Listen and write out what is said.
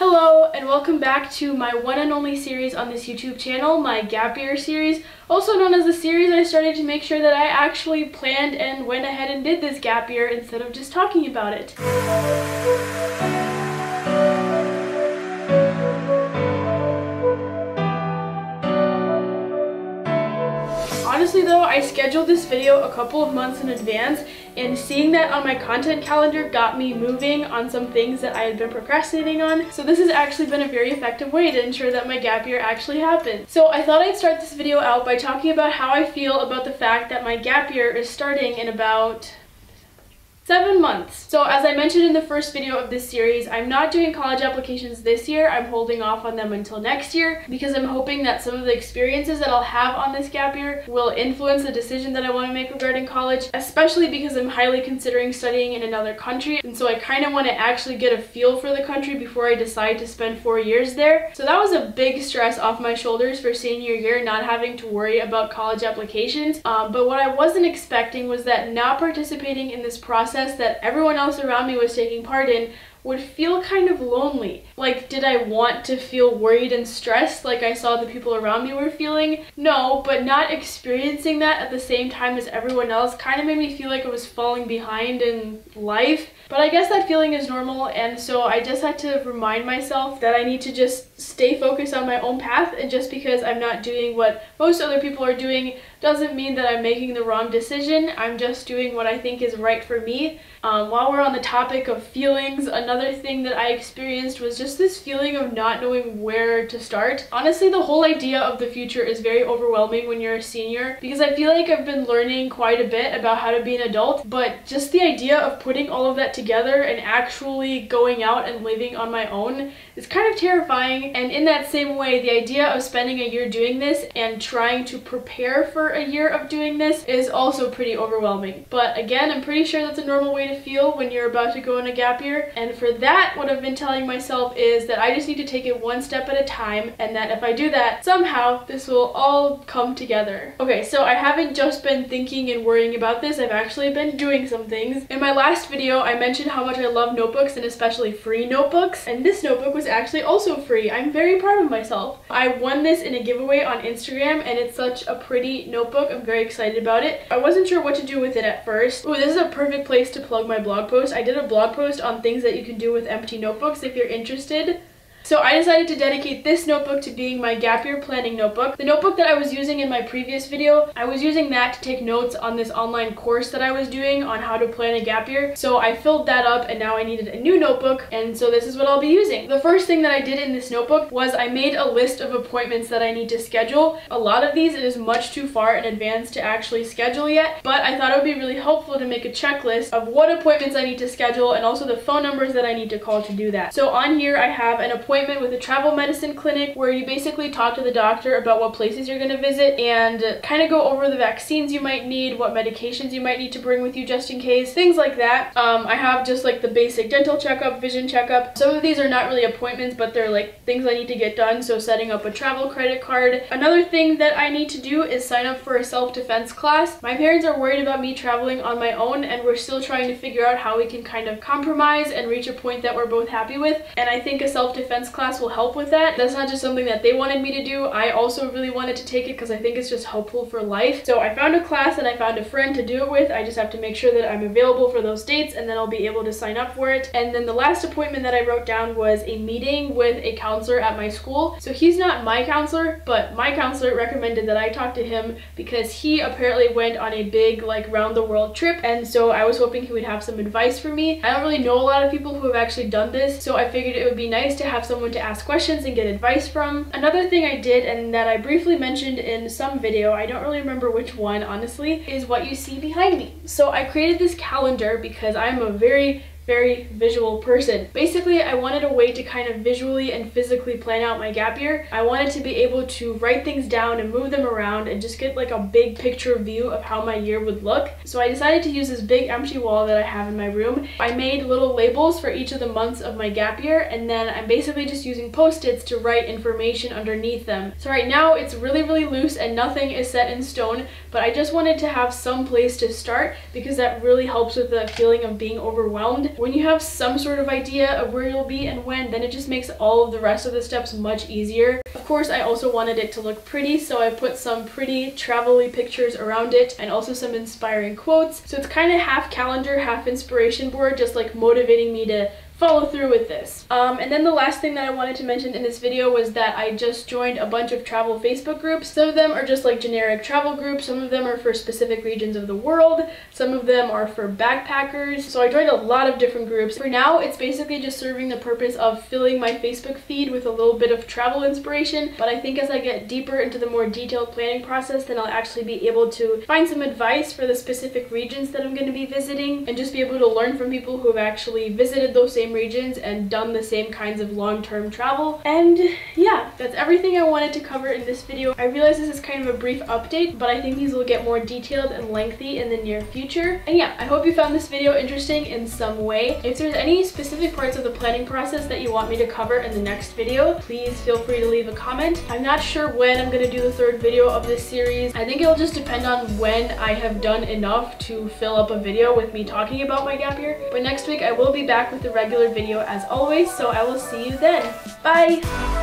Hello and welcome back to my one and only series on this YouTube channel, my Gap Year series, also known as the series I started to make sure that I actually planned and went ahead and did this gap year instead of just talking about it. Honestly though, I scheduled this video a couple of months in advance, and seeing that on my content calendar got me moving on some things that I had been procrastinating on. So this has actually been a very effective way to ensure that my gap year actually happened. So I thought I'd start this video out by talking about how I feel about the fact that my gap year is starting in about 7 months. So as I mentioned in the first video of this series, I'm not doing college applications this year. I'm holding off on them until next year because I'm hoping that some of the experiences that I'll have on this gap year will influence the decision that I want to make regarding college, especially because I'm highly considering studying in another country. And so I kind of want to actually get a feel for the country before I decide to spend 4 years there. So that was a big stress off my shoulders for senior year, not having to worry about college applications. But what I wasn't expecting was that not participating in this process that everyone else around me was taking part in would feel kind of lonely. Like, did I want to feel worried and stressed like I saw the people around me were feeling? No, but not experiencing that at the same time as everyone else kind of made me feel like I was falling behind in life. But I guess that feeling is normal, and so I just had to remind myself that I need to just stay focused on my own path, and just because I'm not doing what most other people are doing doesn't mean that I'm making the wrong decision. I'm just doing what I think is right for me. While we're on the topic of feelings, another thing that I experienced was just this feeling of not knowing where to start. Honestly, the whole idea of the future is very overwhelming when you're a senior, because I feel like I've been learning quite a bit about how to be an adult, but just the idea of putting all of that together and actually going out and living on my own is kind of terrifying. And in that same way, the idea of spending a year doing this and trying to prepare for a year of doing this is also pretty overwhelming. But again, I'm pretty sure that's a normal way to feel when you're about to go on a gap year. And for that, what I've been telling myself is that I just need to take it one step at a time, and that if I do that, somehow this will all come together. Okay, so I haven't just been thinking and worrying about this, I've actually been doing some things. In my last video, I mentioned how much I love notebooks, and especially free notebooks, and this notebook was actually also free. I'm very proud of myself. I won this in a giveaway on Instagram, and it's such a pretty notebook. I'm very excited about it. I wasn't sure what to do with it at first. Oh, this is a perfect place to plug my blog post. I did a blog post on things that you can do with empty notebooks if you're interested. So I decided to dedicate this notebook to being my gap year planning notebook. The notebook that I was using in my previous video, I was using that to take notes on this online course that I was doing on how to plan a gap year. So I filled that up, and now I needed a new notebook, and so this is what I'll be using. The first thing that I did in this notebook was I made a list of appointments that I need to schedule. A lot of these it is much too far in advance to actually schedule yet, but I thought it would be really helpful to make a checklist of what appointments I need to schedule and also the phone numbers that I need to call to do that. So on here I have an appointment with a travel medicine clinic, where you basically talk to the doctor about what places you're going to visit and kind of go over the vaccines you might need, what medications you might need to bring with you just in case, things like that. I have just like the basic dental checkup, vision checkup. Some of these are not really appointments, but they're like things I need to get done, so setting up a travel credit card. Another thing that I need to do is sign up for a self-defense class. My parents are worried about me traveling on my own, and we're still trying to figure out how we can kind of compromise and reach a point that we're both happy with, and I think a self-defense class will help with that. That's not just something that they wanted me to do. I also really wanted to take it because I think it's just helpful for life. So I found a class and I found a friend to do it with. I just have to make sure that I'm available for those dates, and then I'll be able to sign up for it. And then the last appointment that I wrote down was a meeting with a counselor at my school. So he's not my counselor, but my counselor recommended that I talk to him because he apparently went on a big like round the world trip, and so I was hoping he would have some advice for me. I don't really know a lot of people who have actually done this, so I figured it would be nice to have someone to ask questions and get advice from. Another thing I did, and that I briefly mentioned in some video, I don't really remember which one honestly, is what you see behind me. So I created this calendar because I'm a very visual person. Basically, I wanted a way to kind of visually and physically plan out my gap year. I wanted to be able to write things down and move them around and just get like a big picture view of how my year would look. So I decided to use this big empty wall that I have in my room. I made little labels for each of the months of my gap year, and then I'm basically just using post-its to write information underneath them. So right now it's really loose and nothing is set in stone, but I just wanted to have some place to start because that really helps with the feeling of being overwhelmed. When you have some sort of idea of where you'll be and when, then it just makes all of the rest of the steps much easier. Of course, I also wanted it to look pretty, so I put some pretty travel-y pictures around it and also some inspiring quotes. So it's kind of half calendar, half inspiration board, just like motivating me to follow through with this. And then the last thing that I wanted to mention in this video was that I just joined a bunch of travel Facebook groups. Some of them are just like generic travel groups, some of them are for specific regions of the world, some of them are for backpackers. So I joined a lot of different groups. For now, it's basically just serving the purpose of filling my Facebook feed with a little bit of travel inspiration, but I think as I get deeper into the more detailed planning process, then I'll actually be able to find some advice for the specific regions that I'm going to be visiting and just be able to learn from people who have actually visited those same regions and done the same kinds of long-term travel. And yeah, that's everything I wanted to cover in this video. I realize this is kind of a brief update, but I think these will get more detailed and lengthy in the near future. And yeah, I hope you found this video interesting in some way. If there's any specific parts of the planning process that you want me to cover in the next video, please feel free to leave a comment. I'm not sure when I'm gonna do the third video of this series. I think it'll just depend on when I have done enough to fill up a video with me talking about my gap year. But next week I will be back with the regular video as always, so I will see you then. Bye!